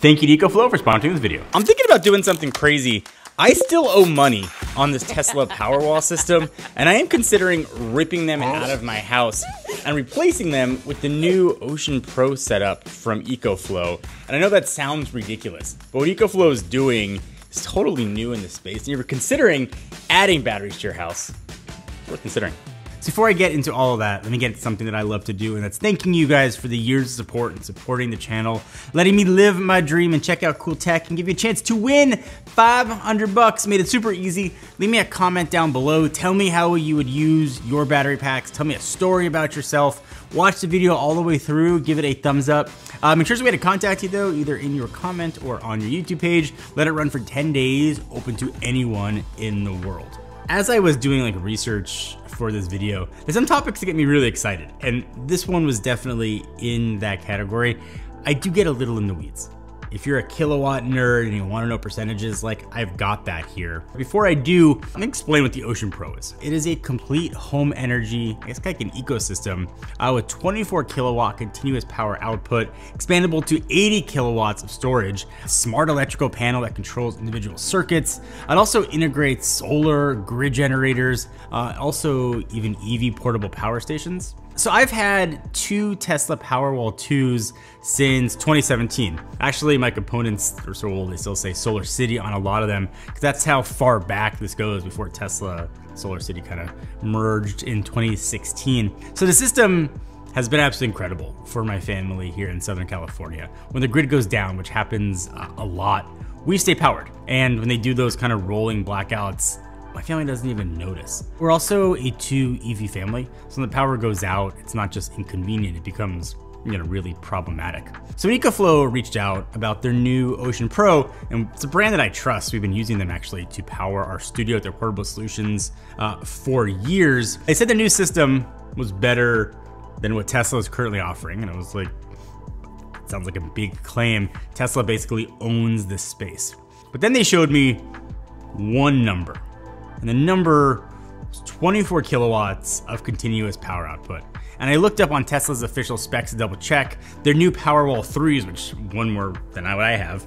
Thank you to EcoFlow for sponsoring this video. I'm thinking about doing something crazy. I still owe money on this Tesla Powerwall system, and I am considering ripping them out of my house and replacing them with the new Ocean Pro setup from EcoFlow. And I know that sounds ridiculous, but what EcoFlow is doing is totally new in this space, and you're considering adding batteries to your house. It's worth considering. So before I get into all of that, let me get into something that I love to do, and that's thanking you guys for the years of support and supporting the channel, letting me live my dream and check out cool tech and give you a chance to win $500. Made it super easy. Leave me a comment down below. Tell me how you would use your battery packs. Tell me a story about yourself. Watch the video all the way through. Give it a thumbs up. Make sure there's a way to contact you though, either in your comment or on your YouTube page. Let it run for 10 days, open to anyone in the world. As I was doing like research for this video, there's some topics that get me really excited, and this one was definitely in that category. I do get a little in the weeds. If you're a kilowatt nerd and you want to know percentages, like I've got that here. Before I do, let me explain what the Ocean Pro is. It is a complete home energy, I guess like an ecosystem, with 24 kilowatt continuous power output, expandable to 80 kilowatts of storage, a smart electrical panel that controls individual circuits. It also integrates solar, grid generators, also even EV portable power stations. So I've had two Tesla Powerwall 2s since 2017. Actually, my components are so old, they still say SolarCity on a lot of them, because that's how far back this goes before Tesla SolarCity kind of merged in 2016. So the system has been absolutely incredible for my family here in Southern California. When the grid goes down, which happens a lot, we stay powered. And when they do those kind of rolling blackouts, my family doesn't even notice. We're also a 2 EV family, so when the power goes out, it's not just inconvenient, it becomes, you know, really problematic. So EcoFlow reached out about their new Ocean Pro, and it's a brand that I trust. We've been using them actually to power our studio with their portable solutions for years. They said their new system was better than what Tesla is currently offering, and I was like, it sounds like a big claim. Tesla basically owns this space. But then they showed me one number. And the number was 24 kilowatts of continuous power output. And I looked up on Tesla's official specs to double check. Their new Powerwall 3s, which one more than what I have,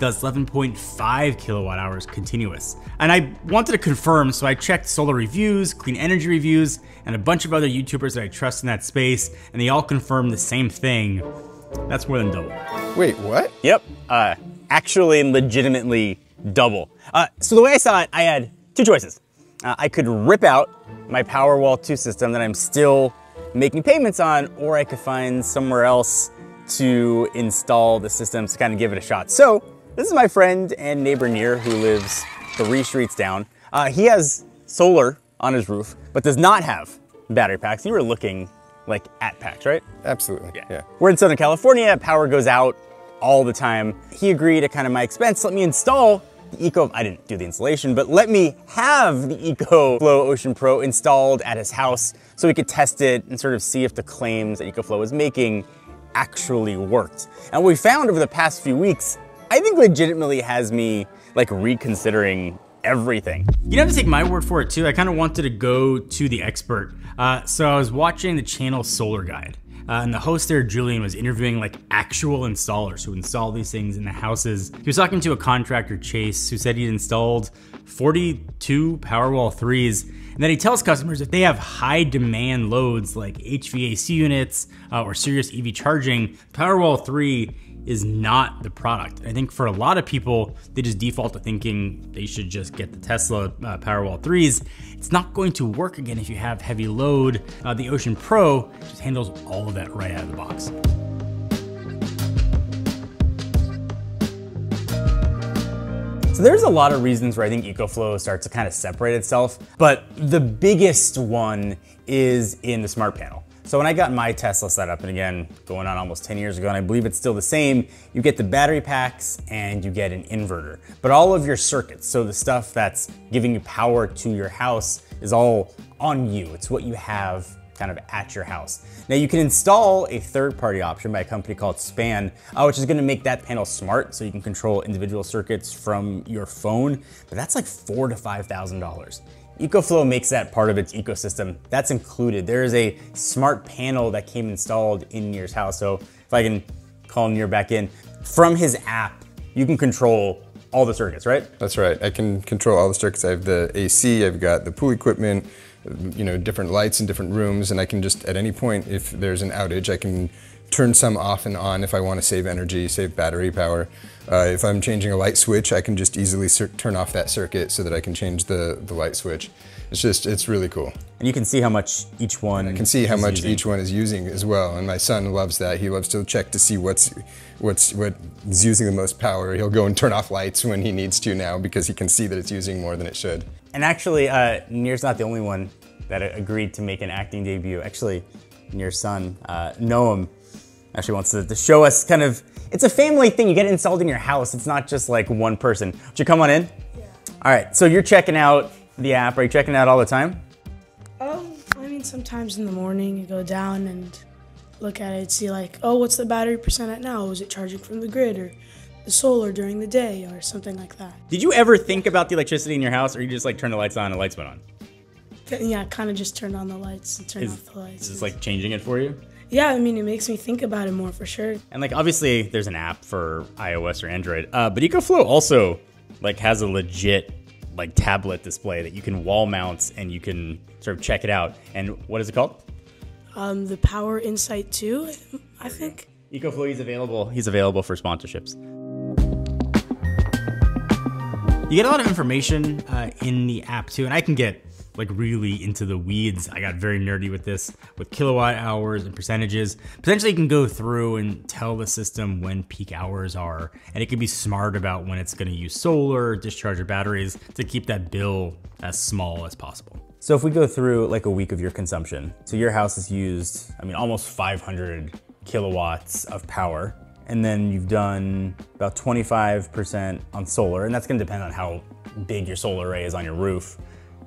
does 11.5 kilowatt hours continuous. And I wanted to confirm, so I checked solar reviews, clean energy reviews, and a bunch of other YouTubers that I trust in that space, and they all confirmed the same thing. That's more than double. Wait, what? Yep, actually and legitimately double. So the way I saw it, I had two choices. I could rip out my Powerwall 2 system that I'm still making payments on, or I could find somewhere else to install the systems to kind of give it a shot. So this is my friend and neighbor Nir, who lives 3 streets down. He has solar on his roof, but does not have battery packs. You were looking like at packs, right? Absolutely, yeah. We're in Southern California, power goes out all the time. He agreed at kind of my expense, let me install Eco, I didn't do the installation, but let me have the EcoFlow Ocean Pro installed at his house so we could test it and sort of see if the claims that EcoFlow was making actually worked. And what we found over the past few weeks, I think legitimately has me like reconsidering everything. You don't have to take my word for it too. I kind of wanted to go to the expert. So I was watching the channel Solar Guide. And the host there, Julian, was interviewing like actual installers who install these things in the houses. He was talking to a contractor, Chase, who said he'd installed 42 Powerwall 3s. And then he tells customers if they have high demand loads like HVAC units or serious EV charging, Powerwall 3 is not the product. I think for a lot of people, they just default to thinking they should just get the Tesla Powerwall 3s. It's not going to work again if you have heavy load. The Ocean Pro just handles all of that right out of the box. So there's a lot of reasons where I think EcoFlow starts to kind of separate itself, but the biggest one is in the smart panel. So when I got my Tesla set up, and again, going on almost 10 years ago, and I believe it's still the same, you get the battery packs and you get an inverter. But all of your circuits, so the stuff that's giving you power to your house is all on you. It's what you have kind of at your house. Now you can install a third-party option by a company called Span, which is gonna make that panel smart so you can control individual circuits from your phone, but that's like $4,000 to $5,000. EcoFlow makes that part of its ecosystem. That's included. There is a smart panel that came installed in Nir's house. So if I can call Nir back in, from his app, you can control all the circuits, right? That's right. I can control all the circuits. I have the AC, I've got the pool equipment, you know, different lights in different rooms, and I can just, at any point, if there's an outage, I can turn some off and on if I want to save energy, save battery power. If I'm changing a light switch, I can just easily turn off that circuit so that I can change the light switch. It's just, it's really cool. And you can see how much each one is using as well. And my son loves that. He loves to check to see what's using the most power. He'll go and turn off lights when he needs to now because he can see that it's using more than it should. And actually, Nir's not the only one that agreed to make an acting debut. Actually, Nir's son, Noam, actually wants to show us kind of, it's a family thing. You get installed in your house. It's not just like one person. Would you come on in? Yeah. All right, so you're checking out the app. Are you checking it out all the time? I mean, sometimes in the morning you go down and look at it, see like, oh, what's the battery percent at now? Is it charging from the grid or the solar during the day or something like that? Did you ever think about the electricity in your house, or you just like turn the lights on and the lights went on? Yeah, kind of just turned on the lights and turned off the lights. Is this like changing it for you? Yeah, I mean, it makes me think about it more for sure. And like, obviously there's an app for iOS or Android, but EcoFlow also like has a legit like tablet display that you can wall mount and you can sort of check it out. And what is it called? The Power Insight 2, I think. EcoFlow, he's available for sponsorships. You get a lot of information in the app too, and I can get like really into the weeds. I got very nerdy with this, with kilowatt hours and percentages. Potentially you can go through and tell the system when peak hours are, and it can be smart about when it's gonna use solar, discharge your batteries to keep that bill as small as possible. So if we go through like a week of your consumption, so your house has used, I mean, almost 500 kilowatts of power, and then you've done about 25% on solar, and that's gonna depend on how big your solar array is on your roof.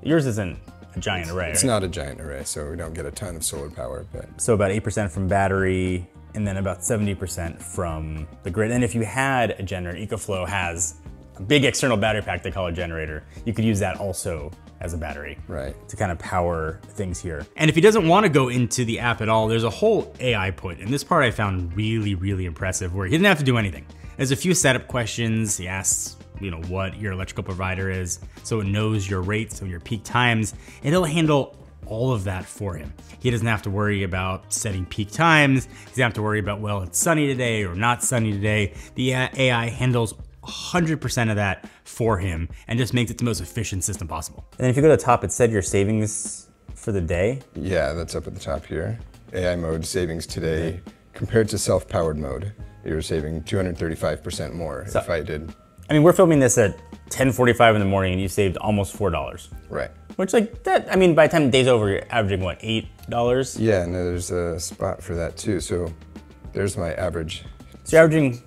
Yours isn't a giant array, right? It's not a giant array, so we don't get a ton of solar power. But so about 8% from battery, and then about 70% from the grid. And if you had a generator, EcoFlow has a big external battery pack they call a generator. You could use that also as a battery, right, to kind of power things here. And if he doesn't want to go into the app at all, there's a whole AI put. And this part I found really, really impressive, where he didn't have to do anything. There's a few setup questions. He asks, you know, what your electrical provider is, so it knows your rates and your peak times, and it'll handle all of that for him. He doesn't have to worry about setting peak times. He doesn't have to worry about, well, it's sunny today or not sunny today. The AI handles 100% of that for him and just makes it the most efficient system possible. And if you go to the top, it said your savings for the day. Yeah, that's up at the top here. AI mode savings today compared to self-powered mode. You're saving 235% more if I did. I mean, we're filming this at 10:45 in the morning and you saved almost $4. Right. Which like that, I mean, by the time the day's over, you're averaging what, $8? Yeah, no, there's a spot for that too. So there's my average. So you're averaging?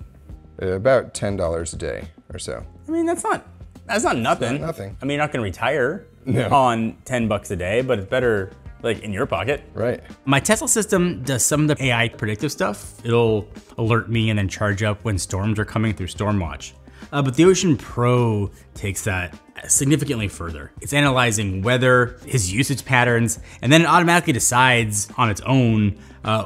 About $10 a day or so. I mean, that's not nothing. It's not nothing. I mean, you're not gonna retire on $10 a day, but it's better like in your pocket. Right. My Tesla system does some of the AI predictive stuff. It'll alert me and then charge up when storms are coming through StormWatch. But the Ocean Pro takes that significantly further. It's analyzing weather, his usage patterns, and then it automatically decides on its own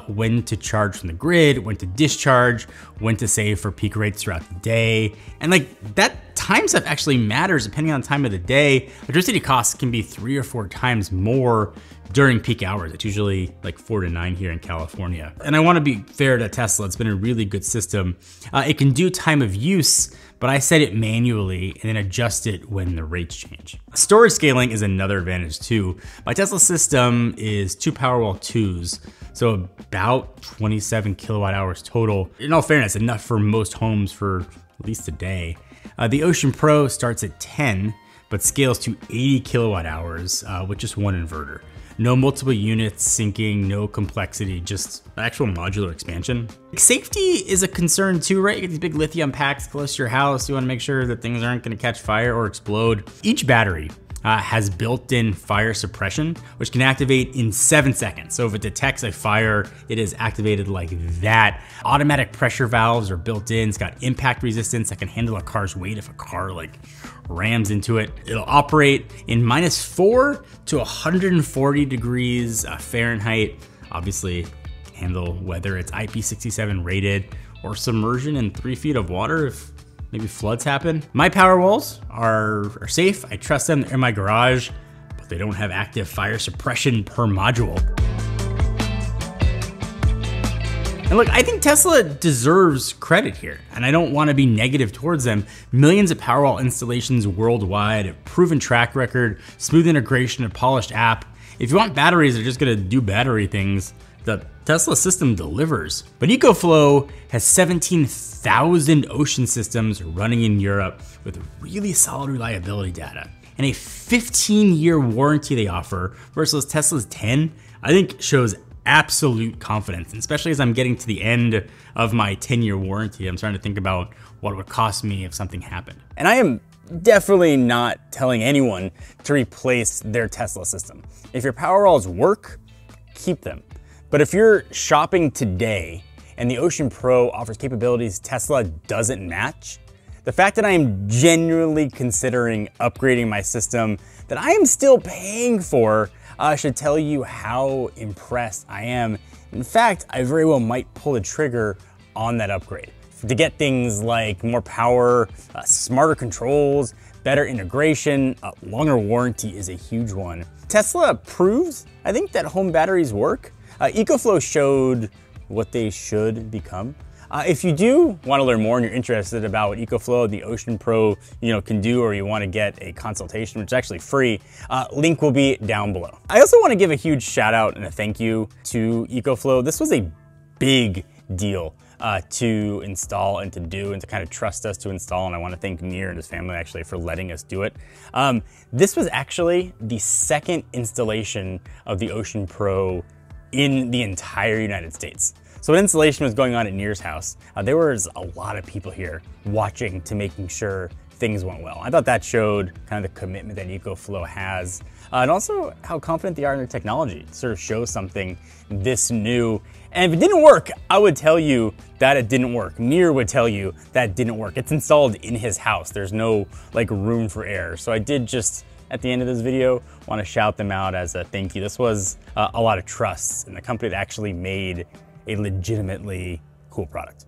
when to charge from the grid, when to discharge, when to save for peak rates throughout the day. And like that time stuff actually matters depending on the time of the day. Electricity costs can be 3 or 4 times more during peak hours. It's usually like 4 to 9 here in California. And I wanna be fair to Tesla, it's been a really good system. It can do time of use, but I set it manually and then adjust it when the rates change. Storage scaling is another advantage too. My Tesla system is 2 Powerwall 2s, so about 27 kilowatt hours total. In all fairness, enough for most homes for at least a day. The Ocean Pro starts at 10, but scales to 80 kilowatt hours with just 1 inverter. No multiple units syncing, no complexity, just actual modular expansion. Safety is a concern too, right? You get these big lithium packs close to your house. You wanna make sure that things aren't gonna catch fire or explode. Each battery has built-in fire suppression, which can activate in 7 seconds. So if it detects a fire, it is activated like that. Automatic pressure valves are built in. It's got impact resistance that can handle a car's weight if a car like rams into it. It'll operate in -4 to 140 degrees Fahrenheit. Obviously, handle whether it's IP67 rated or submersion in 3 feet of water if maybe floods happen. My Powerwalls are safe. I trust them. They're in my garage, but they don't have active fire suppression per module. And look, I think Tesla deserves credit here, and I don't want to be negative towards them. Millions of Powerwall installations worldwide, a proven track record, smooth integration, a polished app. If you want batteries that are just going to do battery things, the Tesla system delivers. But EcoFlow has 17,000 Ocean systems running in Europe with really solid reliability data, and a 15-year warranty they offer versus Tesla's 10, I think shows absolute confidence, and especially as I'm getting to the end of my 10-year warranty, I'm starting to think about what it would cost me if something happened. And I am definitely not telling anyone to replace their Tesla system. If your Powerwalls work, keep them. But if you're shopping today and the Ocean Pro offers capabilities Tesla doesn't match, the fact that I am genuinely considering upgrading my system that I am still paying for should tell you how impressed I am. In fact, I very well might pull the trigger on that upgrade to get things like more power, smarter controls, better integration, a longer warranty is a huge one. Tesla proves, I think, that home batteries work. EcoFlow showed what they should become. If you do want to learn more and you're interested about what EcoFlow and the Ocean Pro can do, or you want to get a consultation, which is actually free, link will be down below. I also want to give a huge shout out and a thank you to EcoFlow. This was a big deal to install and to do and to kind of trust us to install, and I want to thank Nir and his family actually for letting us do it. This was actually the second installation of the Ocean Pro in the entire United States. So an installation was going on at Nir's house. There was a lot of people here watching to making sure things went well. I thought that showed kind of the commitment that EcoFlow has, and also how confident they are in their technology to sort of show something this new. And if it didn't work, I would tell you that it didn't work. Nir would tell you that it didn't work. It's installed in his house. There's no like room for error. So I did just, at the end of this video, want to shout them out as a thank you. This was a lot of trust in the company that actually made a legitimately cool product.